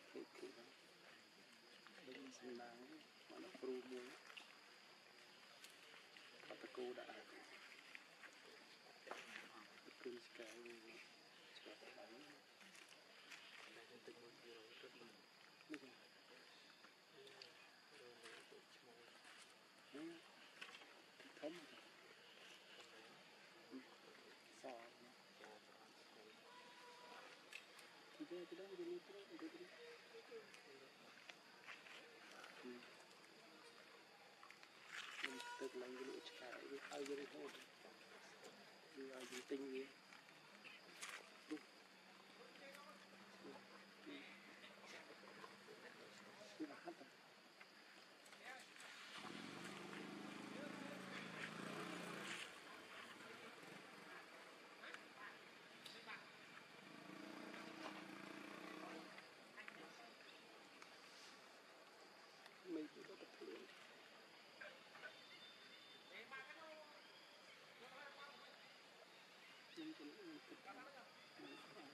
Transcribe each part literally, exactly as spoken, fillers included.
Tidak ada yang terlalu Untuk lagi lu cakap ini ajar itu, dia ajar tinggi.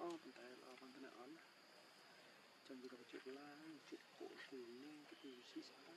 Ở bên tay ở bên tay ấn trong việc chuyện la chuyện cổ từ nên cái từ suy sáng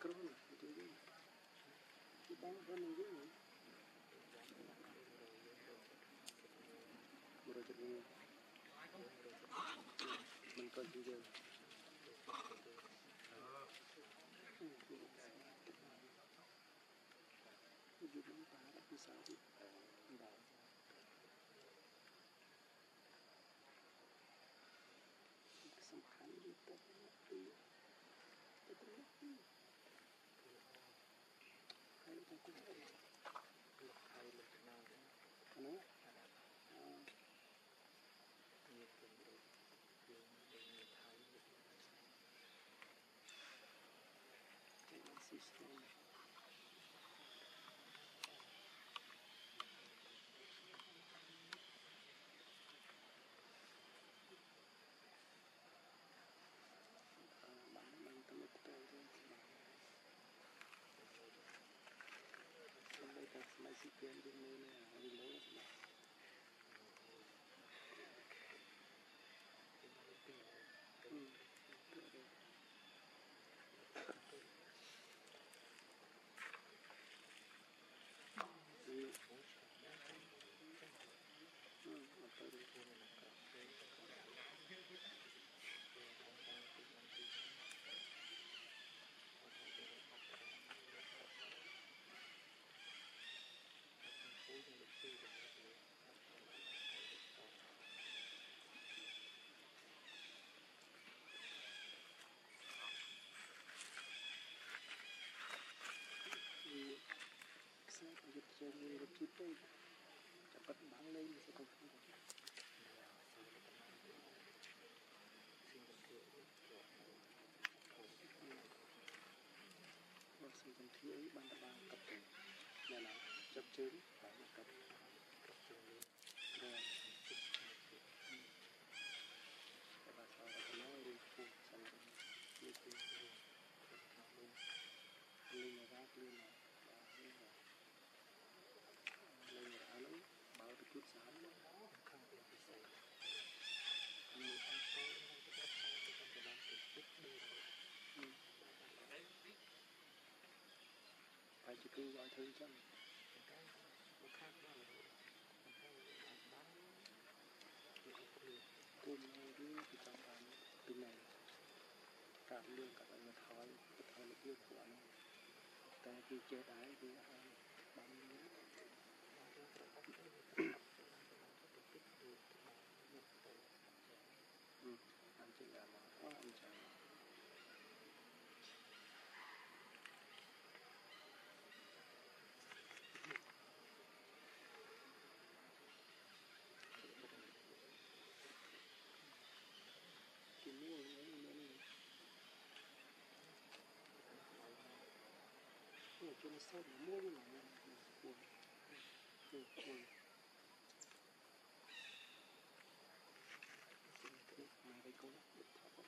kerana itu dia bang kerana dia berada di mereka juga tujuh bang para pesawat bang System. Somebody that's my C P M didn't know that. I didn't know that. người được kịp thôi, chặt bắn lên thì sẽ không không được. Và sự cần thiết ấy ban đầu cặp kèm là nó chặt chém phải là cặp rồi. Và sau đó thì nói đi phụ sau đó đi phụ lên là ra lên là lên là lên là áo lưỡi bảo được chút sáng nó không biết gì xảy ra. Nhiều tháng sau không có bắt sao thì không có làm được chút đi rồi. Phải chỉ cứ gọi thư cho mình. Một khác đó là một cái bán cơm với cái trong bán bên này cả lương cả người thói cái thói là yêu của anh. Tại vì chết ái với hai bán nữa. Ừ, anh chị là mà quá anh chàng. Cho nó sâu nó mua nó là nó cuốn cuốn cuốn này cái câu được thả không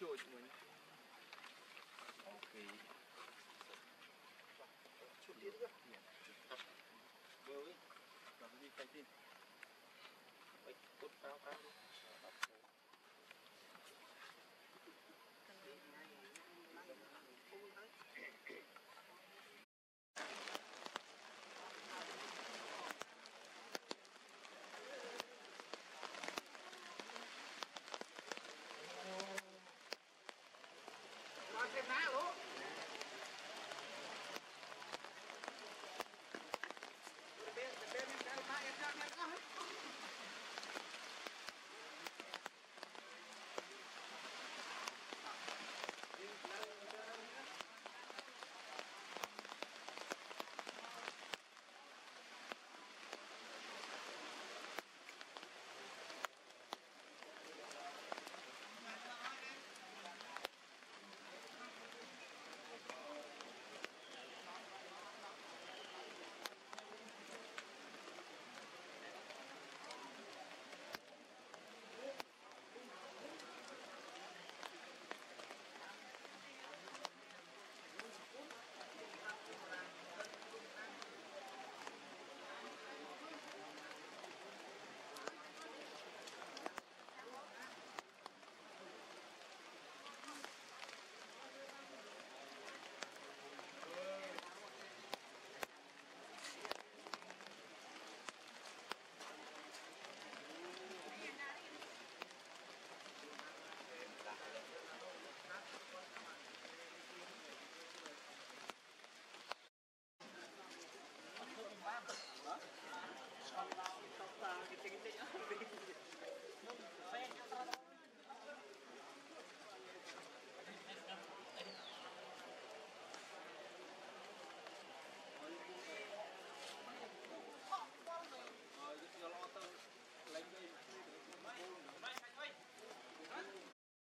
George went. Okay. Well,